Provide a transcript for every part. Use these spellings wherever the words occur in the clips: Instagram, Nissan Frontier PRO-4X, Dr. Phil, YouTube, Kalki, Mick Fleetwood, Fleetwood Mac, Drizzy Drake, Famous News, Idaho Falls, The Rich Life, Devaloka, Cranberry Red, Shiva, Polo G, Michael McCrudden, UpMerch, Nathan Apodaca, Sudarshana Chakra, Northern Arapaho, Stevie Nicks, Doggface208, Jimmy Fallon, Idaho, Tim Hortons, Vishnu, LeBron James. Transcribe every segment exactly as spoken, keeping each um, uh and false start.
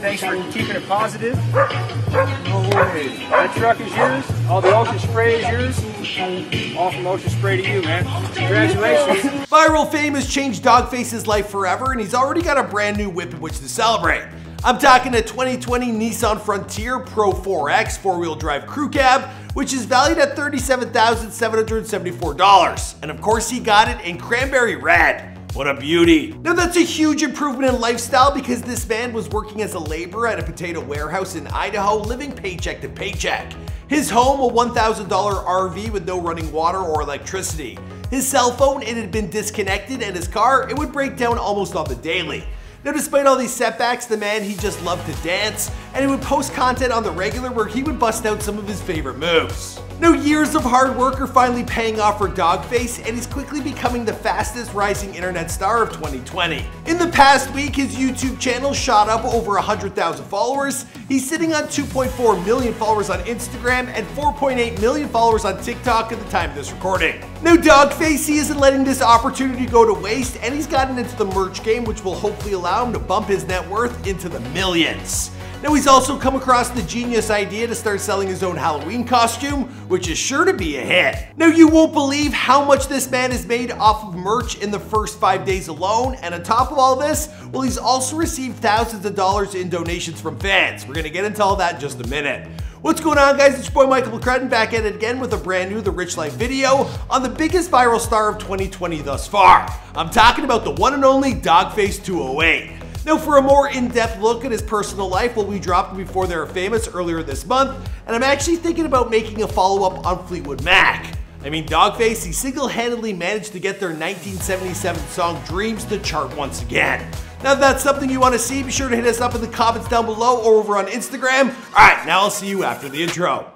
Thanks for keeping it positive. No way. That truck is yours. All the Ocean Spray is yours. All from Ocean Spray to you, man. Congratulations. Viral fame has changed Doggface's life forever, and he's already got a brand new whip in which to celebrate. I'm talking a twenty twenty Nissan Frontier Pro four X four-wheel drive crew cab, which is valued at thirty-seven thousand seven hundred seventy-four dollars. And of course he got it in Cranberry Red. What a beauty. Now that's a huge improvement in lifestyle because this man was working as a laborer at a potato warehouse in Idaho, living paycheck to paycheck. His home, a one thousand dollar R V with no running water or electricity. His cell phone, it had been disconnected, and his car, it would break down almost on the daily. Now despite all these setbacks, the man, he just loved to dance, and he would post content on the regular where he would bust out some of his favorite moves. Now years of hard work are finally paying off for Doggface, and he's quickly becoming the fastest rising internet star of twenty twenty. In the past week, his YouTube channel shot up over one hundred thousand followers. He's sitting on two point four million followers on Instagram and four point eight million followers on TikTok at the time of this recording. Now Doggface, he isn't letting this opportunity go to waste, and he's gotten into the merch game, which will hopefully allow him to bump his net worth into the millions. Now he's also come across the genius idea to start selling his own Halloween costume, which is sure to be a hit. Now you won't believe how much this man has made off of merch in the first five days alone, and on top of all this, well, he's also received thousands of dollars in donations from fans. We're gonna get into all that in just a minute. What's going on, guys? It's your boy Michael McCrudden, back at it again with a brand new The Rich Life video on the biggest viral star of twenty twenty thus far. I'm talking about the one and only Doggface two oh eight. Now for a more in-depth look at his personal life, well, we dropped Before They Were Famous earlier this month, and I'm actually thinking about making a follow-up on Fleetwood Mac. I mean, Doggface, he single-handedly managed to get their nineteen seventy-seven song Dreams to chart once again. Now if that's something you want to see, be sure to hit us up in the comments down below or over on Instagram. Alright, now I'll see you after the intro.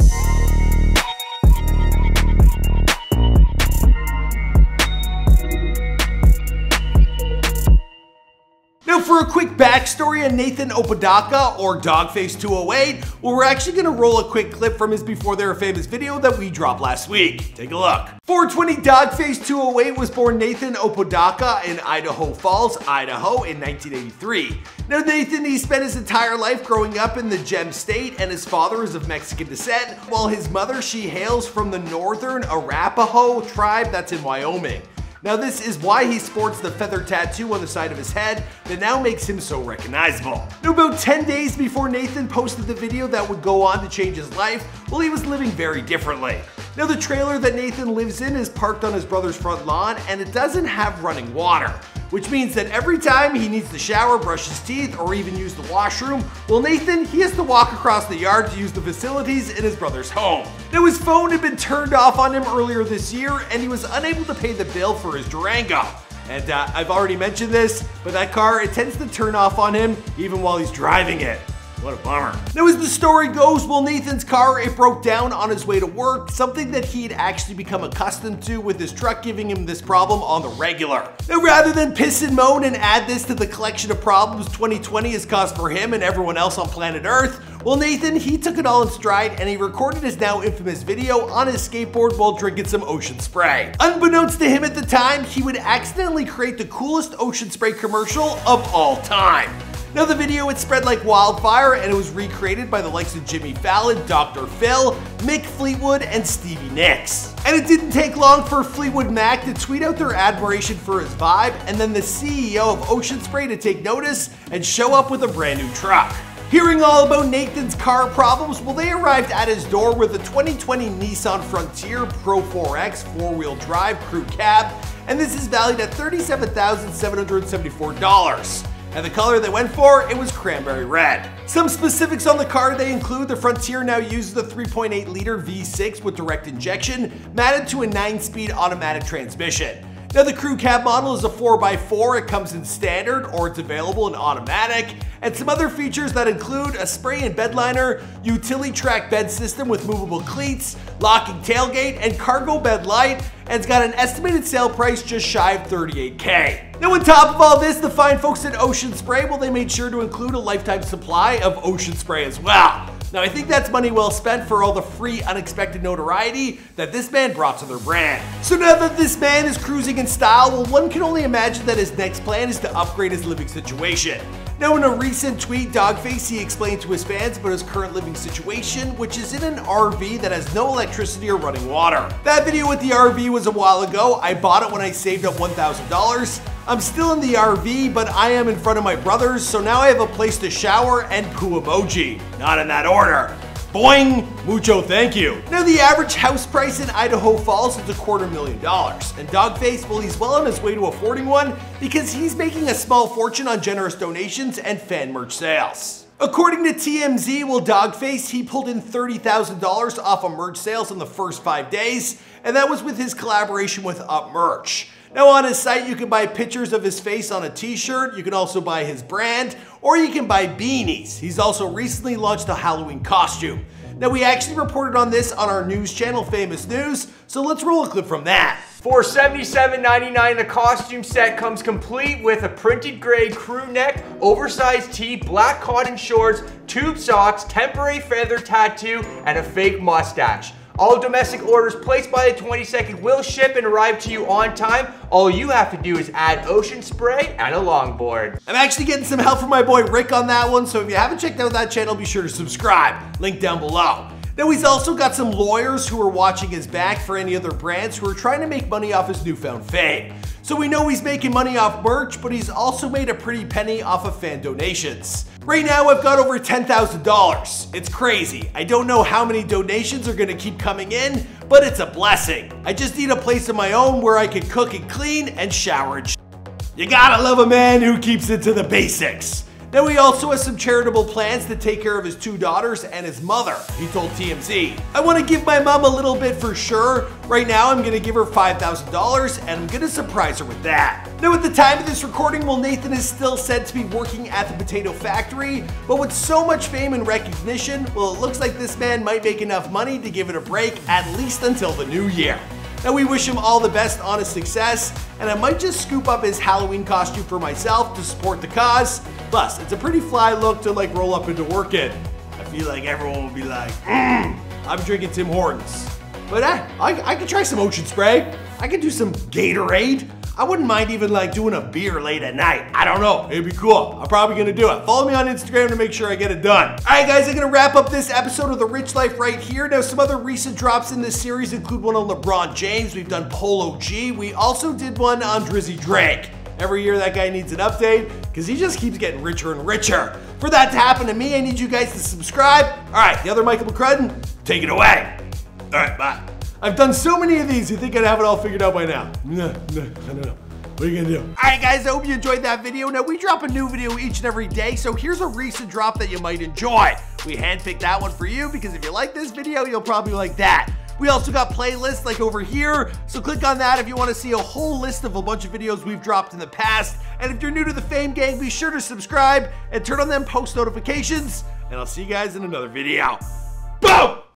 Now for a quick backstory on Nathan Apodaca, or Doggface two oh eight, well, we're actually going to roll a quick clip from his Before They Were Famous video that we dropped last week. Take a look. four twenty Doggface two oh eight was born Nathan Apodaca in Idaho Falls, Idaho in nineteen eighty-three. Now Nathan, he spent his entire life growing up in the Gem State, and his father is of Mexican descent, while his mother, she hails from the Northern Arapaho tribe that's in Wyoming. Now this is why he sports the feather tattoo on the side of his head that now makes him so recognizable. Now about ten days before Nathan posted the video that would go on to change his life, well, he was living very differently. Now the trailer that Nathan lives in is parked on his brother's front lawn, and it doesn't have running water, which means that every time he needs to shower, brush his teeth, or even use the washroom, well, Nathan, he has to walk across the yard to use the facilities in his brother's home. Now his phone had been turned off on him earlier this year, and he was unable to pay the bill for his Durango. And uh, I've already mentioned this, but that car, it tends to turn off on him even while he's driving it. What a bummer. Now as the story goes, well, Nathan's car, it broke down on his way to work, something that he'd actually become accustomed to, with his truck giving him this problem on the regular. Now rather than piss and moan and add this to the collection of problems twenty twenty has caused for him and everyone else on planet Earth, well, Nathan, he took it all in stride, and he recorded his now infamous video on his skateboard while drinking some Ocean Spray. Unbeknownst to him at the time, he would accidentally create the coolest Ocean Spray commercial of all time. Now the video, it spread like wildfire, and it was recreated by the likes of Jimmy Fallon, Doctor Phil, Mick Fleetwood, and Stevie Nicks. And it didn't take long for Fleetwood Mac to tweet out their admiration for his vibe, and then the C E O of Ocean Spray to take notice and show up with a brand new truck. Hearing all about Nathan's car problems, well, they arrived at his door with a twenty twenty Nissan Frontier Pro four X four-wheel drive crew cab, and this is valued at thirty-seven thousand seven hundred seventy-four dollars. And the color they went for, it was Cranberry Red. Some specifics on the car, they include the Frontier now uses the three point eight liter V six with direct injection, matted to a nine speed automatic transmission. Now the crew cab model is a four by four, it comes in standard, or it's available in automatic, and some other features that include a spray and bed liner, utility track bed system with movable cleats, locking tailgate, and cargo bed light, and it's got an estimated sale price just shy of thirty-eight K. Now on top of all this, the fine folks at Ocean Spray, well, they made sure to include a lifetime supply of Ocean Spray as well. Now I think that's money well spent for all the free unexpected notoriety that this man brought to their brand. So now that this man is cruising in style, well, one can only imagine that his next plan is to upgrade his living situation. Now, in a recent tweet, Doggface, he explained to his fans about his current living situation, which is in an R V that has no electricity or running water. That video with the R V was a while ago. I bought it when I saved up one thousand dollars. I'm still in the R V, but I am in front of my brothers, so now I have a place to shower and poo emoji. Not in that order. Boing! Mucho thank you. Now, the average house price in Idaho Falls is a quarter million dollars. And Doggface, well, he's well on his way to affording one because he's making a small fortune on generous donations and fan merch sales. According to T M Z, well, Doggface, he pulled in thirty thousand dollars off of merch sales in the first five days, and that was with his collaboration with UpMerch. Now, on his site, you can buy pictures of his face on a t-shirt, you can also buy his brand, or you can buy beanies. He's also recently launched a Halloween costume. Now, we actually reported on this on our news channel, Famous News, so let's roll a clip from that. For seventy-seven ninety-nine, the costume set comes complete with a printed gray crew neck, oversized tee, black cotton shorts, tube socks, temporary feather tattoo, and a fake mustache. All domestic orders placed by the twenty-second will ship and arrive to you on time. All you have to do is add Ocean Spray and a longboard. I'm actually getting some help from my boy Rick on that one, so if you haven't checked out that channel, be sure to subscribe. Link down below. Now, he's also got some lawyers who are watching his back for any other brands who are trying to make money off his newfound fame. So we know he's making money off merch, but he's also made a pretty penny off of fan donations. Right now, I've got over ten thousand dollars. It's crazy. I don't know how many donations are gonna keep coming in, but it's a blessing. I just need a place of my own where I can cook and clean and shower and sh You gotta love a man who keeps it to the basics. Now, he also has some charitable plans to take care of his two daughters and his mother, he told T M Z. I wanna give my mom a little bit for sure. Right now, I'm gonna give her five thousand dollars and I'm gonna surprise her with that. Now, at the time of this recording, well, Nathan is still said to be working at the potato factory, but with so much fame and recognition, well, it looks like this man might make enough money to give it a break at least until the new year. Now, we wish him all the best on his success, and I might just scoop up his Halloween costume for myself to support the cause. Plus, it's a pretty fly look to like roll up into work in. I feel like everyone will be like, mm, I'm drinking Tim Hortons. But eh, I, I could try some Ocean Spray. I could do some Gatorade. I wouldn't mind even like doing a beer late at night. I don't know, it'd be cool. I'm probably gonna do it. Follow me on Instagram to make sure I get it done. All right, guys, I'm gonna wrap up this episode of The Rich Life right here. Now, some other recent drops in this series include one on LeBron James. We've done Polo G. We also did one on Drizzy Drake. Every year that guy needs an update because he just keeps getting richer and richer. For that to happen to me, I need you guys to subscribe. All right, the other Michael McCrudden, take it away. All right, bye. I've done so many of these, you think I'd have it all figured out by now. No, no, I don't know. What are you gonna do? All right, guys, I hope you enjoyed that video. Now, we drop a new video each and every day, so here's a recent drop that you might enjoy. We handpicked that one for you because if you like this video, you'll probably like that. We also got playlists like over here, so click on that if you want to see a whole list of a bunch of videos we've dropped in the past. And if you're new to the Fame Gang, be sure to subscribe and turn on them post notifications, and I'll see you guys in another video. Boom!